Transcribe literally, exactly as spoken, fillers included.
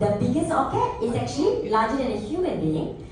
The biggest orca is actually larger than a human being.